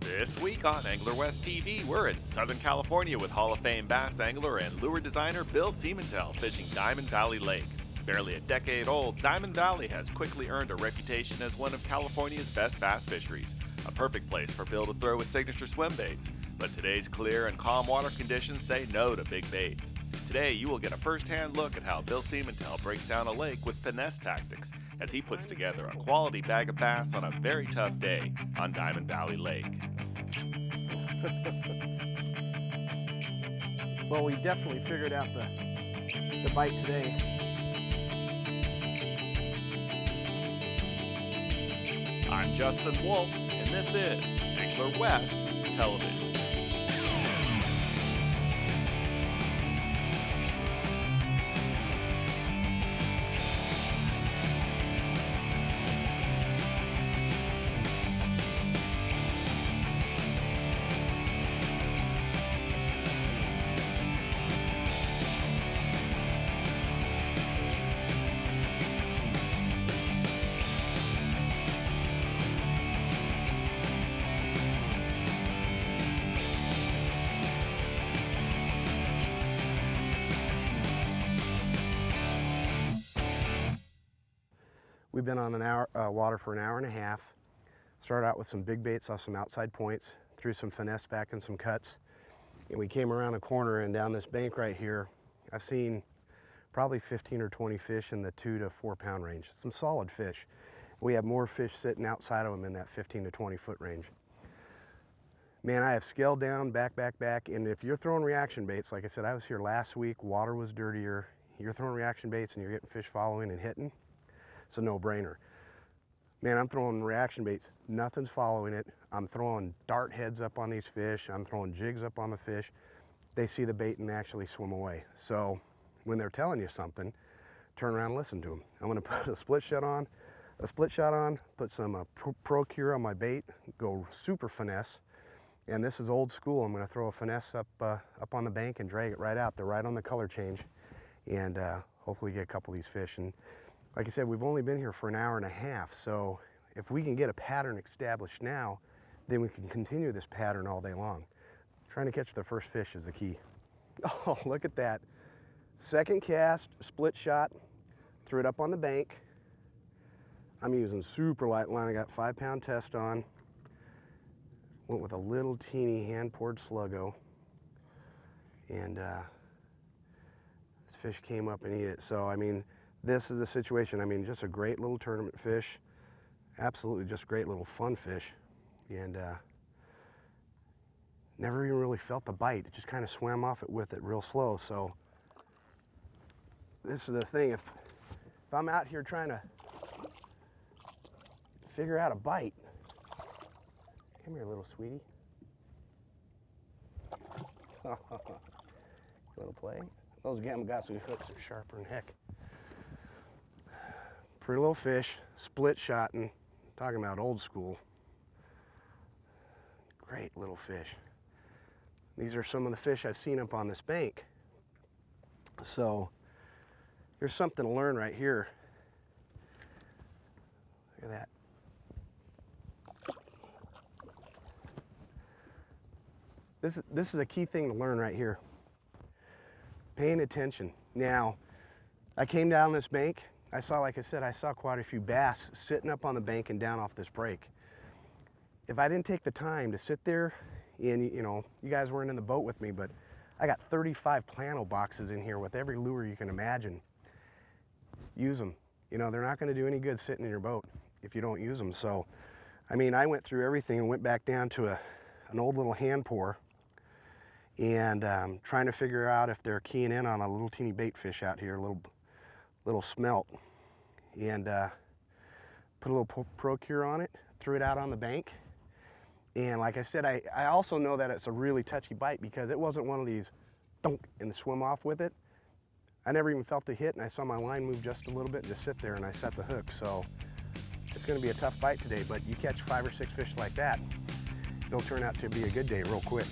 This week on Angler West TV, we're in Southern California with Hall of Fame bass angler and lure designer Bill Siemantel fishing Diamond Valley Lake. Barely a decade old, Diamond Valley has quickly earned a reputation as one of California's best bass fisheries, a perfect place for Bill to throw his signature swim baits. But today's clear and calm water conditions say no to big baits. Today, you will get a first-hand look at how Bill Siemantel breaks down a lake with finesse tactics as he puts together a quality bag of bass on a very tough day on Diamond Valley Lake. Well, we definitely figured out the bite today. I'm Justin Wolf, and this is Angler West Television. We've been on an hour, water for an hour and a half. Started out with some big baits off some outside points, threw some finesse back and some cuts. And we came around a corner and down this bank right here, I've seen probably 15 or 20 fish in the 2 to 4 pound range, some solid fish. We have more fish sitting outside of them in that 15 to 20 foot range. Man, I have scaled down, back. And if you're throwing reaction baits, like I said, I was here last week, water was dirtier. You're throwing reaction baits and you're getting fish following and hitting. It's a no-brainer. Man, I'm throwing reaction baits. Nothing's following it. I'm throwing dart heads up on these fish. I'm throwing jigs up on the fish. They see the bait and they actually swim away. So when they're telling you something, turn around and listen to them. I'm gonna put a split shot on, put some Pro Cure on my bait, go super finesse. And this is old school. I'm gonna throw a finesse up on the bank and drag it right out. They're right on the color change. And hopefully get a couple of these fish. And like I said, we've only been here for an hour and a half, so if we can get a pattern established now, then we can continue this pattern all day long. Trying to catch the first fish is the key. Oh, look at that. Second cast, split shot, threw it up on the bank. I'm using super light line. I got 5 pound test on. Went with a little teeny hand-poured Sluggo, and this fish came up and ate it. So, I mean, this is the situation. I mean, just a great little tournament fish. Absolutely just great little fun fish. And never even really felt the bite. It just kind of swam off it with it real slow. So this is the thing. If I'm out here trying to figure out a bite, come here, little sweetie. Little play. Those Gamakatsu hooks are sharper than heck. Pretty little fish, split shotting, talking about old school. Great little fish. These are some of the fish I've seen up on this bank. So here's something to learn right here. Look at that. This is a key thing to learn right here. Paying attention. Now, I came down this bank. I saw, like I said, I saw quite a few bass sitting up on the bank and down off this break. If I didn't take the time to sit there, and you know, you guys weren't in the boat with me, but I got 35 Plano boxes in here with every lure you can imagine. Use them. You know, they're not gonna do any good sitting in your boat if you don't use them. So, I mean, I went through everything and went back down to an old little hand pour and trying to figure out if they're keying in on a little teeny bait fish out here, a little smelt, and put a little Pro Cure on it, threw it out on the bank. And like I said, I also know that it's a really touchy bite because it wasn't one of these donk and swim off with it. I never even felt the hit, and I saw my line move just a little bit and just sit there, and I set the hook. So it's gonna be a tough bite today, but you catch 5 or 6 fish like that, it'll turn out to be a good day real quick.